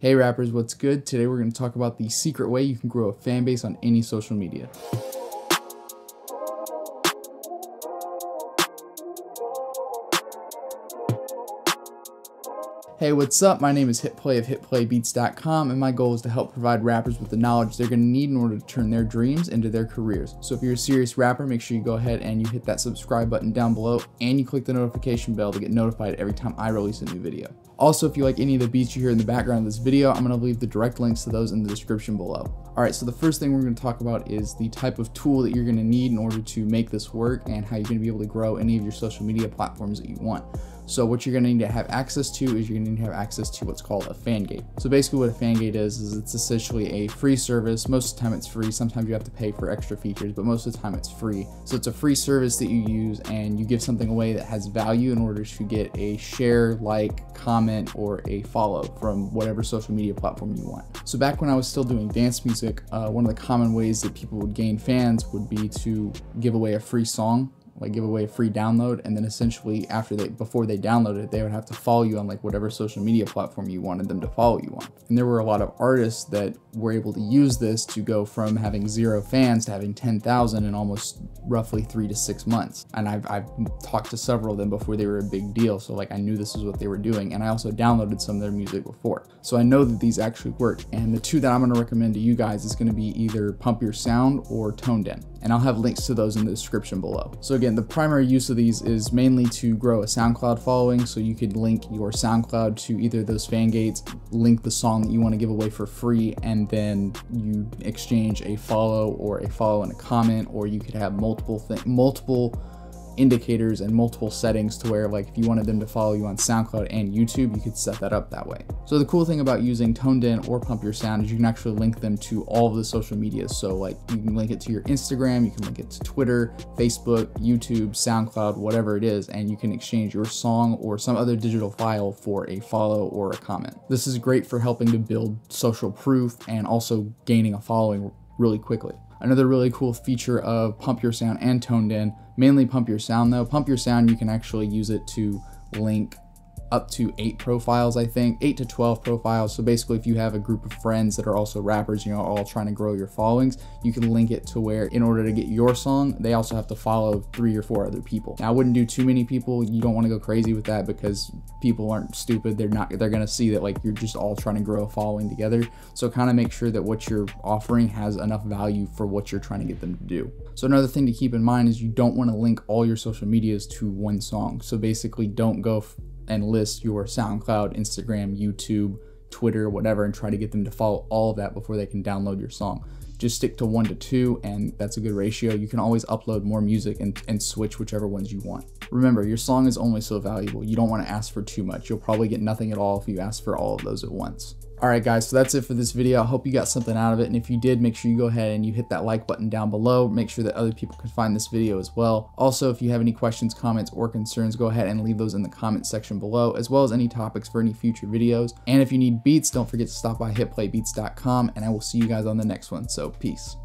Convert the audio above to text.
Hey rappers, what's good? Today we're going to talk about the secret way you can grow a fan base on any social media. Hey, what's up? My name is HitPlay of hitplaybeats.com, and my goal is to help provide rappers with the knowledge they're going to need in order to turn their dreams into their careers. So if you're a serious rapper, make sure you go ahead and you hit that subscribe button down below, and you click the notification bell to get notified every time I release a new video. Also, if you like any of the beats you hear in the background of this video, I'm going to leave the direct links to those in the description below. Alright, so the first thing we're going to talk about is the type of tool that you're going to need in order to make this work and how you're going to be able to grow any of your social media platforms that you want. So what you're going to need to have access to is you're going to need to have access to what's called a fangate. So basically what a fangate is it's essentially a free service. Most of the time it's free. Sometimes you have to pay for extra features, but most of the time it's free. So it's a free service that you use and you give something away that has value in order to get a share, like, comment, or a follow from whatever social media platform you want. So back when I was still doing dance music, one of the common ways that people would gain fans would be to give away a free song. Like give away a free download, and then essentially before they downloaded it, they would have to follow you on like whatever social media platform you wanted them to follow you on. And there were a lot of artists that were able to use this to go from having 0 fans to having 10,000 in almost roughly 3 to 6 months. And I've talked to several of them before they were a big deal. So like I knew this is what they were doing, and I also downloaded some of their music before. So I know that these actually work. And the two that I'm gonna recommend to you guys is gonna be either Pump Your Sound or ToneDen. And I'll have links to those in the description below. So again, the primary use of these is mainly to grow a SoundCloud following, so you could link your SoundCloud to either those fangates, link the song that you want to give away for free, and then you exchange a follow or a follow and a comment, or you could have multiple indicators and multiple settings to where, like, if you wanted them to follow you on SoundCloud and YouTube, you could set that up that way. So the cool thing about using ToneDen or Pump Your Sound is you can actually link them to all of the social media. So like you can link it to your Instagram, you can link it to Twitter, Facebook, YouTube, SoundCloud, whatever it is, and you can exchange your song or some other digital file for a follow or a comment. This is great for helping to build social proof and also gaining a following really quickly. Another really cool feature of Pump Your Sound and ToneDen, mainly Pump Your Sound though. Pump Your Sound, you can actually use it to link up to 8 profiles, I think, 8 to 12 profiles. So basically if you have a group of friends that are also rappers, you know, all trying to grow your followings, you can link it to where in order to get your song, they also have to follow 3 or 4 other people. Now I wouldn't do too many people. You don't want to go crazy with that because people aren't stupid. They're going to see that like you're just all trying to grow a following together. So kind of make sure that what you're offering has enough value for what you're trying to get them to do. So another thing to keep in mind is you don't want to link all your social medias to one song. So basically don't go and list your SoundCloud, Instagram, YouTube, Twitter, whatever, and try to get them to follow all of that before they can download your song. Just stick to 1 to 2, and that's a good ratio. You can always upload more music and switch whichever ones you want. Remember, your song is only so valuable. You don't want to ask for too much. You'll probably get nothing at all if you ask for all of those at once. All right, guys, so that's it for this video. I hope you got something out of it, and if you did, make sure you go ahead and you hit that like button down below. Make sure that other people can find this video as well. Also, if you have any questions, comments, or concerns, go ahead and leave those in the comments section below, as well as any topics for any future videos. And if you need beats, don't forget to stop by hitplaybeats.com, and I will see you guys on the next one, so peace.